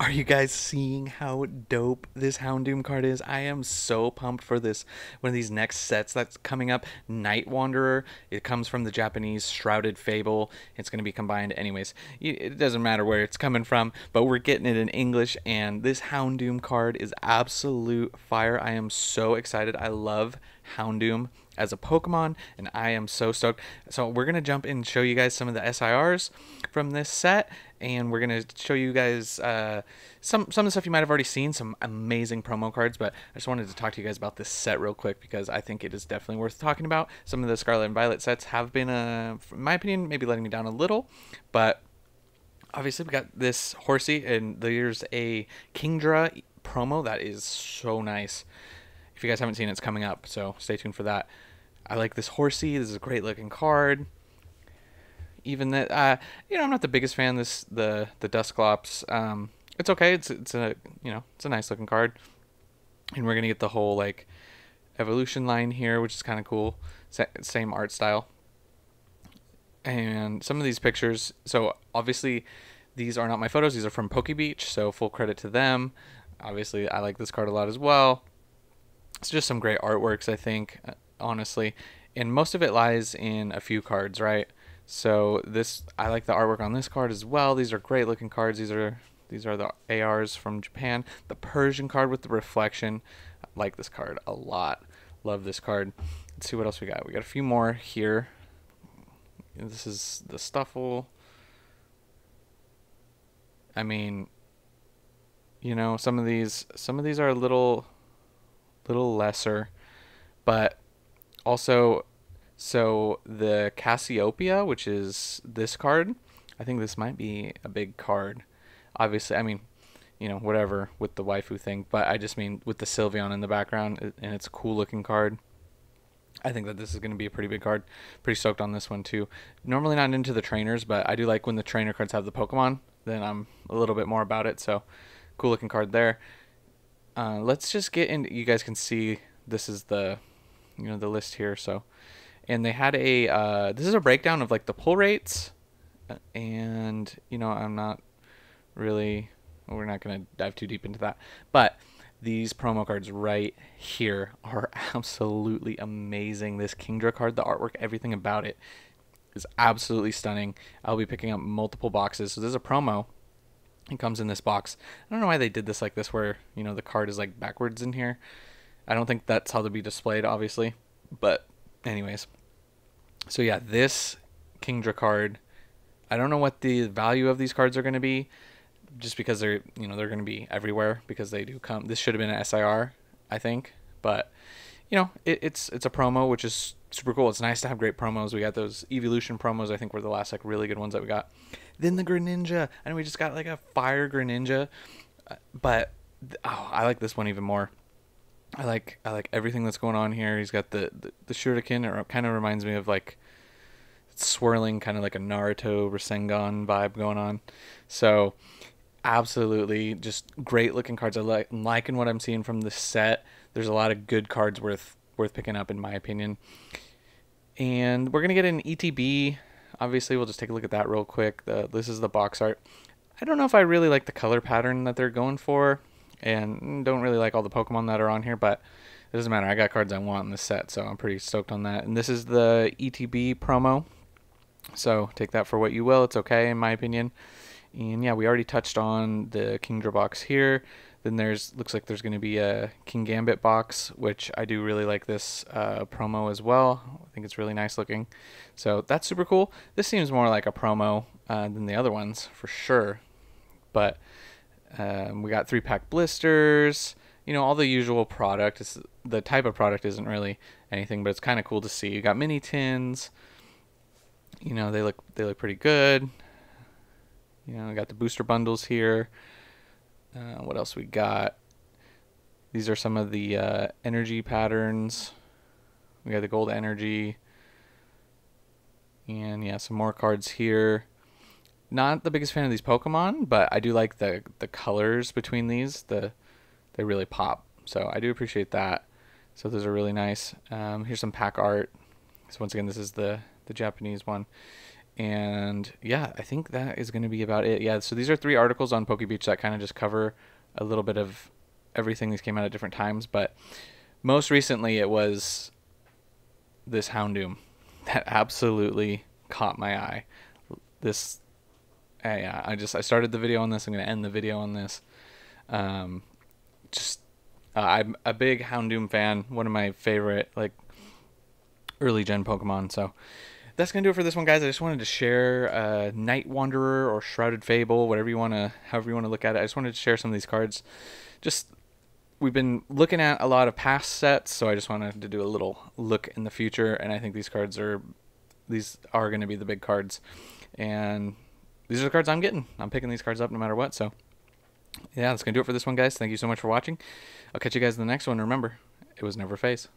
Are you guys seeing how dope this Houndoom card is? I am so pumped for this. One of these next sets that's coming up, Night Wanderer. It comes from the Japanese Shrouded Fable. It's going to be combined anyways. It doesn't matter where it's coming from, but we're getting it in English, and this Houndoom card is absolute fire. I am so excited. I love Houndoom as a Pokemon, and I am so stoked. So we're going to jump in and show you guys some of the SIRs from this set, and we're going to show you guys some of the stuff you might have already seen, some amazing promo cards, but I just wanted to talk to you guys about this set real quick because I think it is definitely worth talking about. Some of the Scarlet and Violet sets have been, in my opinion, maybe letting me down a little, but obviously we got this Horsey, and there's a Kingdra promo that is so nice. If you guys haven't seen it, it's coming up, so stay tuned for that. I like this Horsey. This is a great looking card. Even that, you know, I'm not the biggest fan. This the Dusclops. It's okay. It's a, you know, it's a nice looking card. And we're gonna get the whole like evolution line here, which is kind of cool. Same art style. And some of these pictures. So obviously, these are not my photos. These are from Poke Beach. So full credit to them. Obviously, I like this card a lot as well. It's just some great artworks, I think, honestly. And most of it lies in a few cards, right? So this, I like the artwork on this card as well. These are great looking cards. These are the ARs from Japan. The Persian card with the reflection. I like this card a lot. Love this card. Let's see what else we got. We got a few more here. This is the Stuffel. I mean, you know, some of these are a little lesser, but also, so the Cassiopeia, which is this card, I think this might be a big card. Obviously, I mean, you know, whatever with the waifu thing, but I just mean with the Sylveon in the background, and it's a cool looking card. I think that this is going to be a pretty big card. Pretty stoked on this one too. Normally not into the trainers, but I do like when the trainer cards have the Pokemon, then I'm a little bit more about it. So cool looking card there. Let's just get in. You guys can see this is the, you know, the list here. So, and they had a, this is a breakdown of like the pull rates, and you know, I'm not really, we're not going to dive too deep into that, but these promo cards right here are absolutely amazing. This Kingdra card, the artwork, everything about it is absolutely stunning. I'll be picking up multiple boxes. So this is a promo. It comes in this box. I don't know why they did this like this, where, you know, the card is like backwards in here. I don't think that's how to be displayed, obviously. But anyways, so yeah, this Kingdra card, I don't know what the value of these cards are going to be, just because they're, you know, they're going to be everywhere because they do come. This should have been an SIR, I think, but you know, it's a promo, which is super cool. It's nice to have great promos. We got those evolution promos, I think, were the last like really good ones that we got. Then the Greninja, and we just got like a fire Greninja, but oh, I like this one even more. I like everything that's going on here. He's got the shuriken, or kind of reminds me of like swirling, kind of like a Naruto Rasengan vibe going on. So absolutely just great looking cards. I'm liking what I'm seeing from this set. There's a lot of good cards worth picking up, in my opinion. And we're gonna get an ETB. Obviously, we'll just take a look at that real quick. This is the box art. I don't know if I really like the color pattern that they're going for, and don't really like all the Pokemon that are on here, but it doesn't matter. I got cards I want in this set, so I'm pretty stoked on that. And this is the ETB promo, so take that for what you will. It's okay, in my opinion. And yeah, we already touched on the Kingdra box here. Then there's, looks like there's going to be a Kingambit box, which I do really like this promo as well. I think it's really nice looking. So that's super cool. This seems more like a promo than the other ones for sure. But we got 3-pack blisters, you know, all the usual product. It's, the type of product isn't really anything, but it's kind of cool to see. You got mini tins. You know, they look pretty good. You know, we got the booster bundles here. What else we got? These are some of the energy patterns. We got the gold energy. And yeah, some more cards here. Not the biggest fan of these Pokemon, but I do like the colors between these. They really pop. So I do appreciate that. So those are really nice. Here's some pack art. So once again, this is the Japanese one. And yeah, I think that is going to be about it. Yeah, so these are 3 articles on Poke Beach that kind of just cover a little bit of everything. These came out at different times, but most recently it was this Houndoom that absolutely caught my eye. This, yeah, I started the video on this. I'm going to end the video on this. I'm a big Houndoom fan. One of my favorite, like, early gen Pokemon. So that's going to do it for this one, guys. I just wanted to share Night Wanderer or Shrouded Fable, whatever you want to, however you want to look at it. I just wanted to share some of these cards. Just, we've been looking at a lot of past sets, so I just wanted to do a little look in the future. And I think these cards are, going to be the big cards. And these are the cards I'm getting. I'm picking these cards up no matter what. So yeah, that's going to do it for this one, guys. Thank you so much for watching. I'll catch you guys in the next one. Remember, it was never a phase.